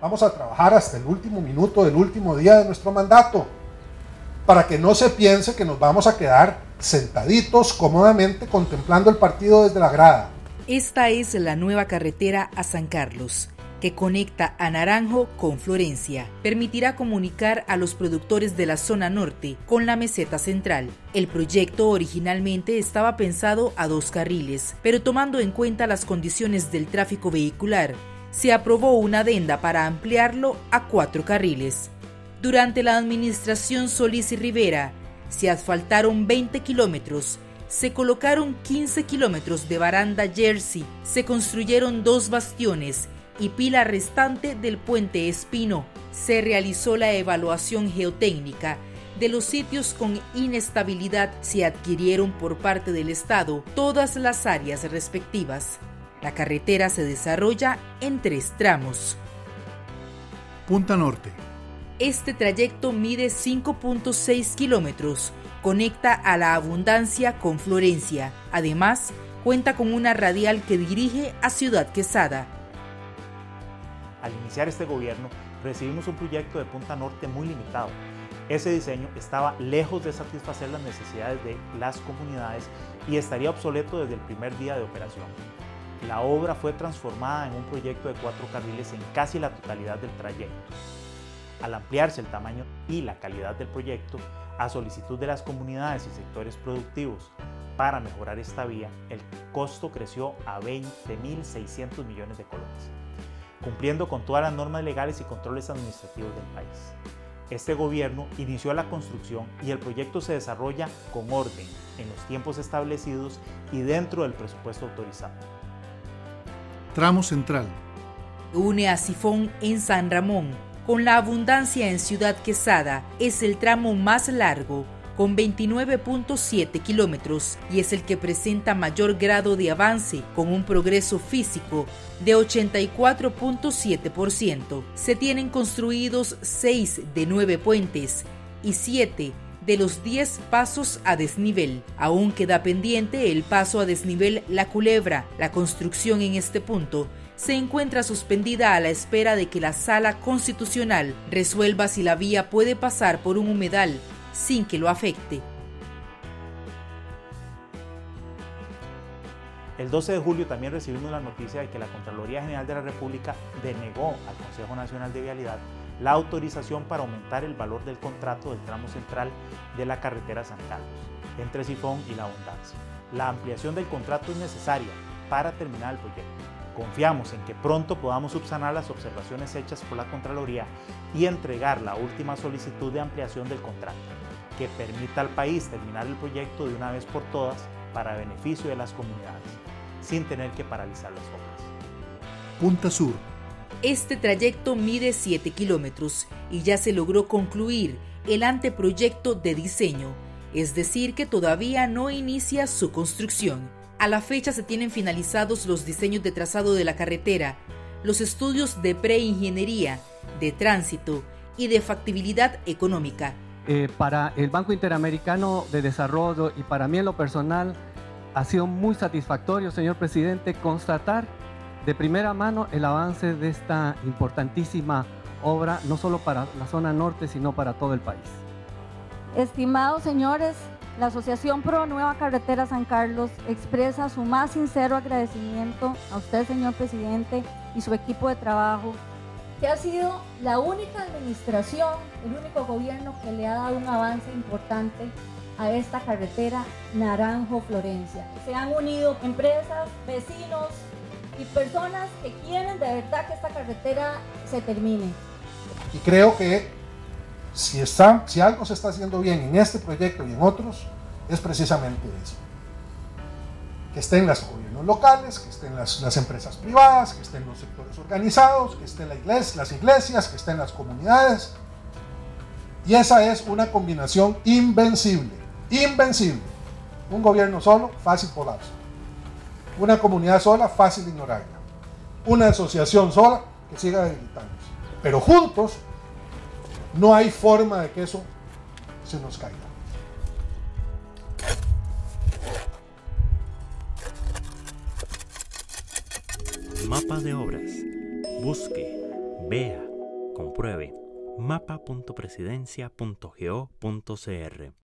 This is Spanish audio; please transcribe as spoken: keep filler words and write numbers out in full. Vamos a trabajar hasta el último minuto del último día de nuestro mandato, para que no se piense que nos vamos a quedar sentaditos cómodamente contemplando el partido desde la grada. Esta es la nueva carretera a San Carlos, que conecta a Naranjo con Florencia. Permitirá comunicar a los productores de la zona norte con la meseta central. El proyecto originalmente estaba pensado a dos carriles, pero tomando en cuenta las condiciones del tráfico vehicular, se aprobó una adenda para ampliarlo a cuatro carriles. Durante la administración Solís Rivera, se asfaltaron veinte kilómetros, se colocaron quince kilómetros de baranda jersey, se construyeron dos bastiones y pila restante del puente Espino. Se realizó la evaluación geotécnica de los sitios con inestabilidad. Se adquirieron por parte del Estado todas las áreas respectivas. La carretera se desarrolla en tres tramos. Punta Norte. Este trayecto mide cinco punto seis kilómetros. Conecta a La Abundancia con Florencia. Además, cuenta con una radial que dirige a Ciudad Quesada. Al iniciar este gobierno, recibimos un proyecto de Punta Norte muy limitado. Ese diseño estaba lejos de satisfacer las necesidades de las comunidades y estaría obsoleto desde el primer día de operación. La obra fue transformada en un proyecto de cuatro carriles en casi la totalidad del trayecto. Al ampliarse el tamaño y la calidad del proyecto, a solicitud de las comunidades y sectores productivos, para mejorar esta vía, el costo creció a veinte mil seiscientos millones de colones, cumpliendo con todas las normas legales y controles administrativos del país. Este gobierno inició la construcción y el proyecto se desarrolla con orden, en los tiempos establecidos y dentro del presupuesto autorizado. Tramo central. Une a Sifón en San Ramón con La Abundancia en Ciudad Quesada. Es el tramo más largo, con veintinueve punto siete kilómetros, y es el que presenta mayor grado de avance, con un progreso físico de ochenta y cuatro punto siete por ciento. Se tienen construidos seis de nueve puentes y siete de los diez pasos a desnivel. Aún queda pendiente el paso a desnivel La Culebra. La construcción en este punto se encuentra suspendida a la espera de que la Sala Constitucional resuelva si la vía puede pasar por un humedal sin que lo afecte. El doce de julio también recibimos la noticia de que la Contraloría General de la República denegó al Consejo Nacional de Vialidad la autorización para aumentar el valor del contrato del tramo central de la carretera San Carlos, entre Sifón y La Abundancia. La ampliación del contrato es necesaria para terminar el proyecto. Confiamos en que pronto podamos subsanar las observaciones hechas por la Contraloría y entregar la última solicitud de ampliación del contrato, que permita al país terminar el proyecto de una vez por todas para beneficio de las comunidades, sin tener que paralizar las obras. Punta Sur. Este trayecto mide siete kilómetros y ya se logró concluir el anteproyecto de diseño, es decir, que todavía no inicia su construcción. A la fecha se tienen finalizados los diseños de trazado de la carretera, los estudios de preingeniería, de tránsito y de factibilidad económica. Eh, para el Banco Interamericano de Desarrollo y para mí en lo personal ha sido muy satisfactorio, señor presidente, constatar de primera mano el avance de esta importantísima obra, no solo para la zona norte, sino para todo el país. Estimados señores, la Asociación Pro Nueva Carretera San Carlos expresa su más sincero agradecimiento a usted, señor presidente, y su equipo de trabajo, que ha sido la única administración, el único gobierno que le ha dado un avance importante a esta carretera Naranjo-Florencia. Se han unido empresas, vecinos y personas que quieren de verdad que esta carretera se termine. Y creo que Si, está, si algo se está haciendo bien en este proyecto y en otros, es precisamente eso. Que estén los gobiernos locales, que estén las, las empresas privadas, que estén los sectores organizados, que estén la iglesia, las iglesias, que estén las comunidades. Y esa es una combinación invencible, invencible. Un gobierno solo, fácil colapso. Una comunidad sola, fácil ignorarla. Una asociación sola, que siga debilitándose. Pero juntos, no hay forma de que eso se nos caiga. Mapa de obras. Busque, vea. compruebe. mapa punto presidencia punto go punto cr